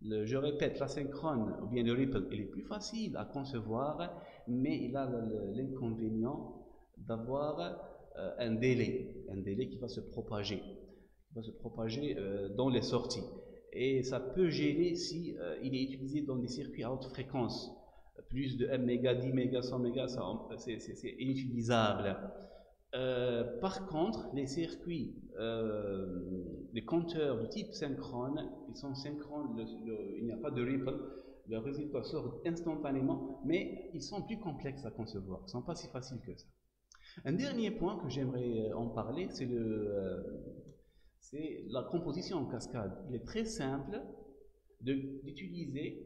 Je répète, l'asynchrone ou bien le ripple, il est plus facile à concevoir, mais il a l'inconvénient d'avoir un délai qui va se propager. Dans les sorties, et ça peut gêner si il est utilisé dans des circuits à haute fréquence. Plus de 1 méga, 10 méga, 100 méga, c'est inutilisable. Par contre, les circuits, les compteurs de type synchrone, ils sont synchrones, il n'y a pas de ripple, le résultat sort instantanément, mais ils sont plus complexes à concevoir, ils ne sont pas si faciles que ça. Un dernier point que j'aimerais en parler, c'est la composition en cascade. Il est très simple d'utiliser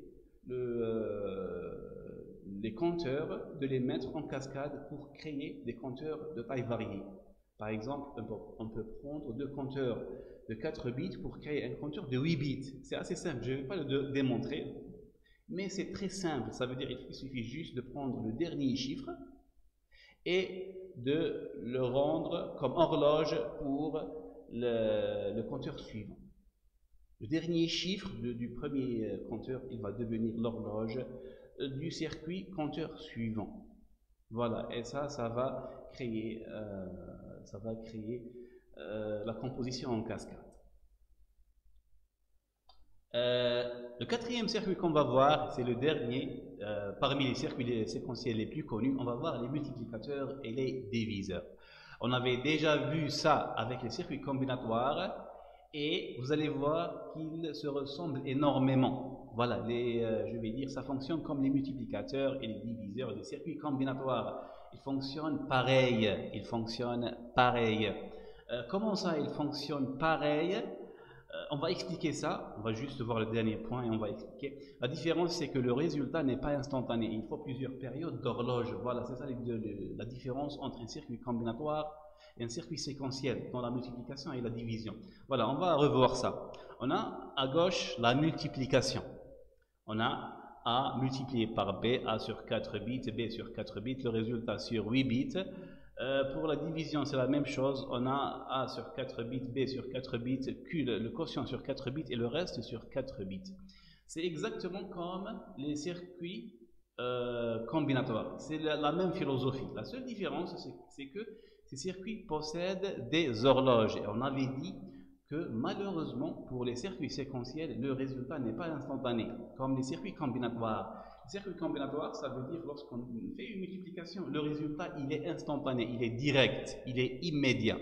les compteurs, de les mettre en cascade pour créer des compteurs de taille variée. Par exemple, on peut prendre 2 compteurs de 4 bits pour créer un compteur de 8 bits. C'est assez simple, je ne vais pas le démontrer, mais c'est très simple. Ça veut dire qu'il suffit juste de prendre le dernier chiffre et de le rendre comme horloge pour le compteur suivant. Le dernier chiffre du premier compteur, il va devenir l'horloge du circuit compteur suivant. Voilà, et ça va créer la composition en cascade. Le 4e circuit qu'on va voir, c'est le dernier parmi les circuits séquentiels les plus connus. On va voir les multiplicateurs et les diviseurs. On avait déjà vu ça avec les circuits combinatoires et vous allez voir qu'ils se ressemblent énormément. Voilà, je vais dire, ça fonctionne comme les multiplicateurs et les diviseurs des circuits combinatoires. Ils fonctionnent pareil, comment ça, ils fonctionnent pareil? On va expliquer ça, on va juste voir le dernier point et on va expliquer. La différence, c'est que le résultat n'est pas instantané. Il faut plusieurs périodes d'horloge. Voilà, c'est ça la différence entre un circuit combinatoire et un circuit séquentiel dans la multiplication et la division. Voilà, on va revoir ça. On a à gauche la multiplication. On a A multiplié par B, A sur 4 bits, B sur 4 bits, le résultat sur 8 bits. Pour la division, c'est la même chose. On a A sur 4 bits, B sur 4 bits, Q, le quotient sur 4 bits et le reste sur 4 bits. C'est exactement comme les circuits combinatoires. C'est la même philosophie. La seule différence, c'est que ces circuits possèdent des horloges. Et on avait dit que malheureusement, pour les circuits séquentiels, le résultat n'est pas instantané, comme les circuits combinatoires. Les circuits combinatoires, ça veut dire lorsqu'on fait une multiplication, le résultat, il est instantané, il est direct, il est immédiat.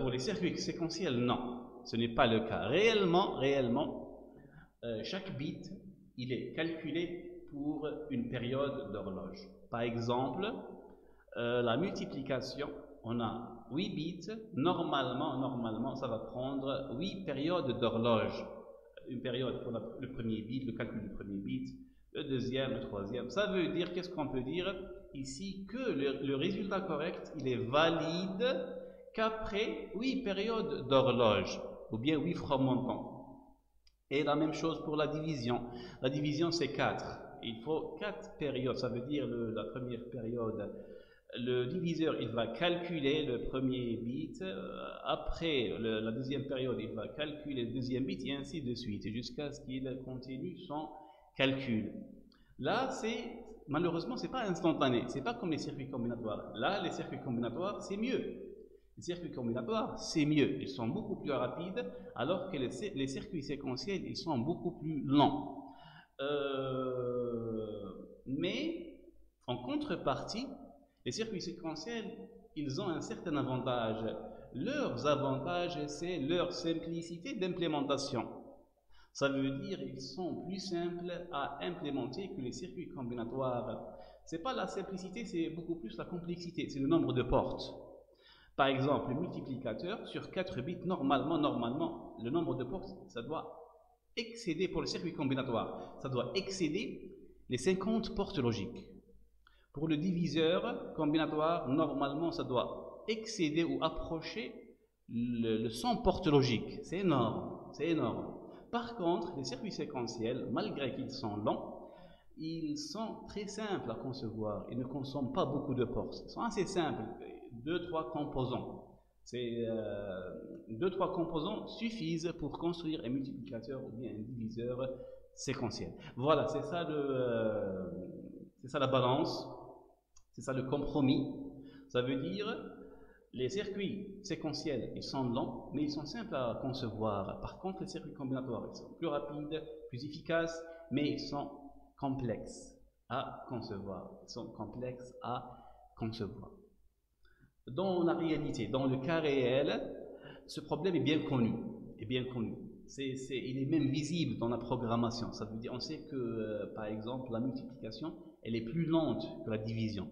Pour les circuits séquentiels, non, ce n'est pas le cas. Réellement, chaque bit, il est calculé pour une période d'horloge. Par exemple, la multiplication, on a 8 bits. Normalement, ça va prendre 8 périodes d'horloge. Une période pour le premier bit, le calcul du premier bit, le deuxième, le troisième. Ça veut dire, qu'est-ce qu'on peut dire ici? Que le résultat correct, il est valide qu'après 8 périodes d'horloge, ou bien 8 fragments. Et la même chose pour la division. La division, c'est 4. Il faut 4 périodes, ça veut dire la première période. Le diviseur, il va calculer le premier bit. Après la deuxième période, il va calculer le deuxième bit, et ainsi de suite, jusqu'à ce qu'il continue son calcul. Là, malheureusement, ce n'est pas instantané. Ce n'est pas comme les circuits combinatoires. Là, les circuits combinatoires, c'est mieux. Les circuits combinatoires, c'est mieux. Ils sont beaucoup plus rapides, alors que les circuits séquentiels, ils sont beaucoup plus lents. Mais, en contrepartie, les circuits séquentiels, ils ont un certain avantage. Leurs avantages, c'est leur simplicité d'implémentation. Ça veut dire qu'ils sont plus simples à implémenter que les circuits combinatoires. Ce n'est pas la simplicité, c'est beaucoup plus la complexité. C'est le nombre de portes. Par exemple, le multiplicateur sur 4 bits, normalement, le nombre de portes, ça doit excéder, pour le circuit combinatoire, ça doit excéder les 50 portes logiques. Pour le diviseur combinatoire, normalement, ça doit excéder ou approcher le 100 portes logiques. C'est énorme, c'est énorme. Par contre, les circuits séquentiels, malgré qu'ils sont lents, ils sont très simples à concevoir. Ils ne consomment pas beaucoup de portes. Ils sont assez simples. 2-3 composants. Deux, trois composants suffisent pour construire un multiplicateur ou bien un diviseur séquentiel. Voilà, c'est ça, la balance. C'est ça le compromis. Ça veut dire les circuits séquentiels, ils sont lents, mais ils sont simples à concevoir. Par contre, les circuits combinatoires, ils sont plus rapides, plus efficaces, mais ils sont complexes à concevoir. Ils sont complexes à concevoir. Dans la réalité, dans le cas réel, ce problème est bien connu. Il est même visible dans la programmation. Ça veut dire, on sait que, par exemple, la multiplication, elle est plus lente que la division.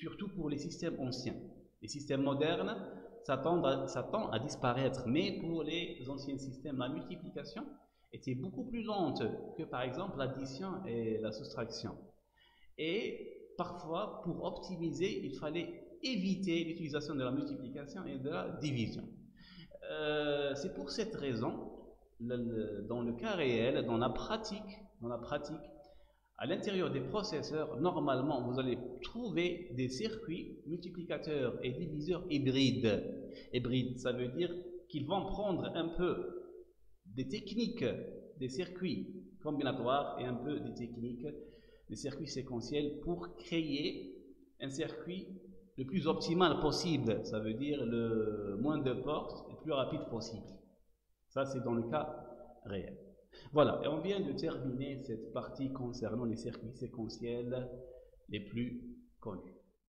Surtout pour les systèmes anciens. Les systèmes modernes, ça tend à disparaître. Mais pour les anciens systèmes, la multiplication était beaucoup plus lente que, par exemple, l'addition et la soustraction. Et parfois, pour optimiser, il fallait éviter l'utilisation de la multiplication et de la division. C'est pour cette raison, dans le cas réel, dans la pratique, à l'intérieur des processeurs, normalement, vous allez trouver des circuits multiplicateurs et diviseurs hybrides. Hybrides, ça veut dire qu'ils vont prendre un peu des techniques des circuits combinatoires et un peu des techniques des circuits séquentiels pour créer un circuit le plus optimal possible, ça veut dire le moins de portes, le plus rapide possible. Ça, c'est dans le cas réel. Voilà, et on vient de terminer cette partie concernant les circuits séquentiels les plus connus.